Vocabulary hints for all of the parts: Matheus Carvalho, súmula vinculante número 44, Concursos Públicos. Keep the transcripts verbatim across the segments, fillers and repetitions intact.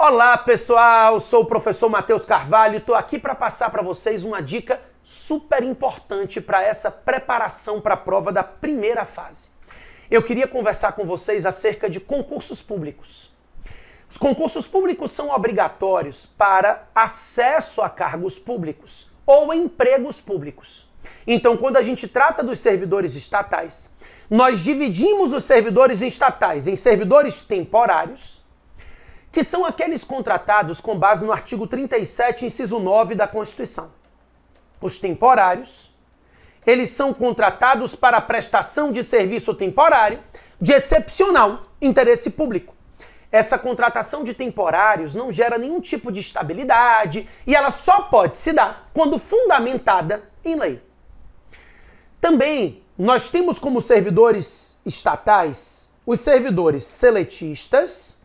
Olá pessoal, sou o professor Matheus Carvalho e estou aqui para passar para vocês uma dica super importante para essa preparação para a prova da primeira fase. Eu queria conversar com vocês acerca de concursos públicos. Os concursos públicos são obrigatórios para acesso a cargos públicos ou empregos públicos. Então, quando a gente trata dos servidores estatais, nós dividimos os servidores estatais em servidores temporários, que são aqueles contratados com base no artigo trinta e sete, inciso nove da Constituição. Os temporários, eles são contratados para prestação de serviço temporário de excepcional interesse público. Essa contratação de temporários não gera nenhum tipo de estabilidade e ela só pode se dar quando fundamentada em lei. Também nós temos como servidores estatais os servidores seletistas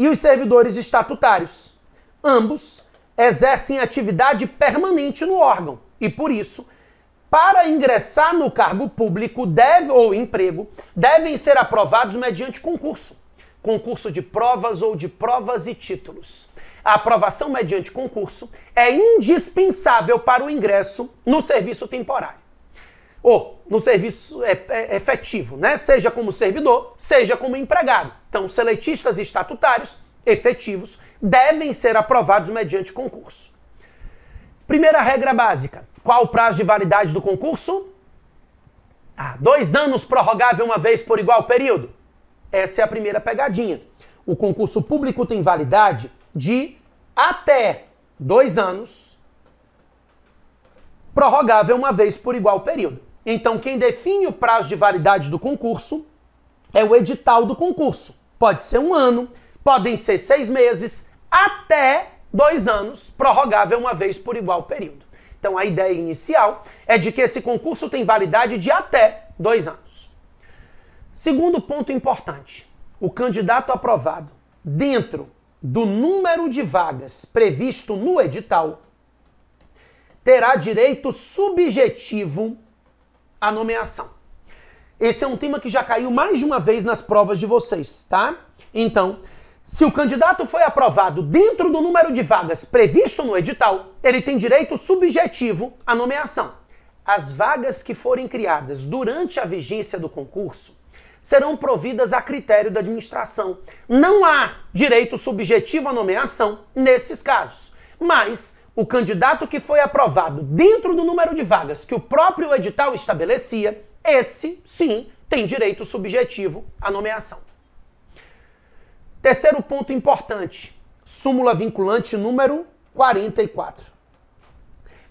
e os servidores estatutários. Ambos exercem atividade permanente no órgão e, por isso, para ingressar no cargo público deve, ou emprego, devem ser aprovados mediante concurso. Concurso de provas ou de provas e títulos. A aprovação mediante concurso é indispensável para o ingresso no serviço temporário. Ou no serviço efetivo, né? Seja como servidor, seja como empregado. Então, seletistas e estatutários efetivos devem ser aprovados mediante concurso. Primeira regra básica. Qual o prazo de validade do concurso? Ah, dois anos prorrogável uma vez por igual período. Essa é a primeira pegadinha. O concurso público tem validade de até dois anos, prorrogável uma vez por igual período. Então, quem define o prazo de validade do concurso é o edital do concurso. Pode ser um ano, podem ser seis meses, até dois anos, prorrogável uma vez por igual período. Então, a ideia inicial é de que esse concurso tem validade de até dois anos. Segundo ponto importante, o candidato aprovado dentro do número de vagas previsto no edital terá direito subjetivo à nomeação. Esse é um tema que já caiu mais de uma vez nas provas de vocês, tá? Então, se o candidato foi aprovado dentro do número de vagas previsto no edital, ele tem direito subjetivo à nomeação. As vagas que forem criadas durante a vigência do concurso serão providas a critério da administração. Não há direito subjetivo à nomeação nesses casos, mas o candidato que foi aprovado dentro do número de vagas que o próprio edital estabelecia, esse, sim, tem direito subjetivo à nomeação. Terceiro ponto importante, súmula vinculante número quarenta e quatro.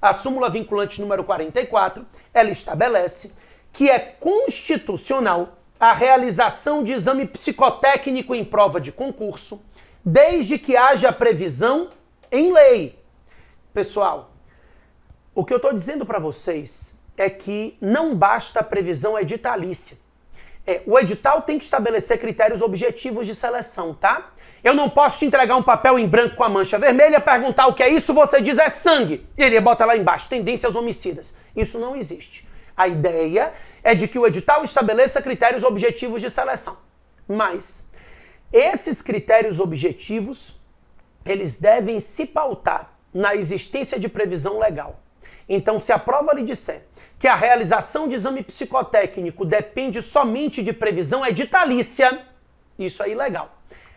A súmula vinculante número quarenta e quatro, ela estabelece que é constitucional a realização de exame psicotécnico em prova de concurso, desde que haja previsão em lei. Pessoal, o que eu estou dizendo para vocês é que não basta a previsão editalícia. É, o edital tem que estabelecer critérios objetivos de seleção, tá? Eu não posso te entregar um papel em branco com a mancha vermelha, perguntar o que é isso, você diz é sangue. E ele bota lá embaixo, tendências homicidas. Isso não existe. A ideia é de que o edital estabeleça critérios objetivos de seleção. Mas esses critérios objetivos, eles devem se pautar na existência de previsão legal. Então, se a prova lhe disser que a realização de exame psicotécnico depende somente de previsão editalícia, isso é ilegal.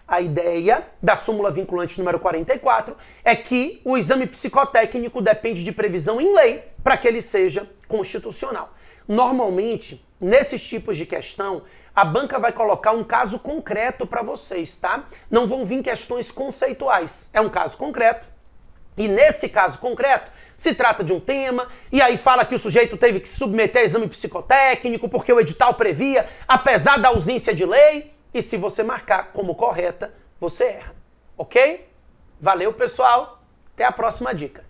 A ideia da súmula vinculante número quarenta e quatro é que o exame psicotécnico depende de previsão em lei para que ele seja constitucional. Normalmente, nesses tipos de questão, a banca vai colocar um caso concreto para vocês, tá? Não vão vir questões conceituais. É um caso concreto. E nesse caso concreto, se trata de um tema, e aí fala que o sujeito teve que se submeter a exame psicotécnico porque o edital previa, apesar da ausência de lei, e se você marcar como correta, você erra. Ok? Valeu, pessoal. Até a próxima dica.